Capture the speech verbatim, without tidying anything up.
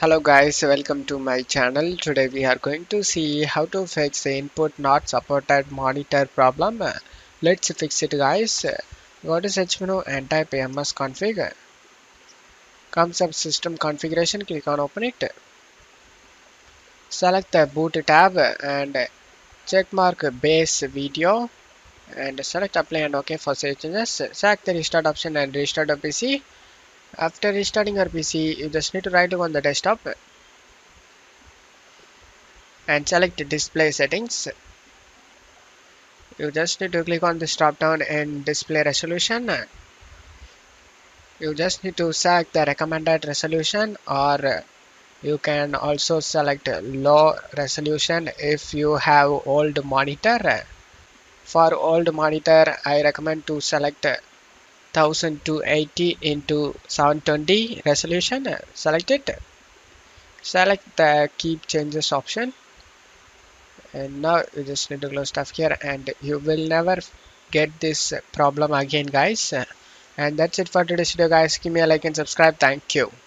Hello guys, welcome to my channel. Today we are going to see how to fix the input not supported monitor problem. Let's fix it guys. Go to search menu and type msconfig. Comes up system configuration, click on open it. Select the boot tab and check mark base video and select apply and OK for save changes. Select the restart option and restart the P C. After restarting your P C, you just need to right click on the desktop and select display settings. You just need to click on this drop down and display resolution. You just need to select the recommended resolution, or you can also select low resolution if you have old monitor. For old monitor, I recommend to select twelve eighty into seven twenty resolution. Select it. Select the keep changes option, and now you just need to close stuff here, and you will never get this problem again guys. And that's it for today's video guys. Give me a like and subscribe. Thank you.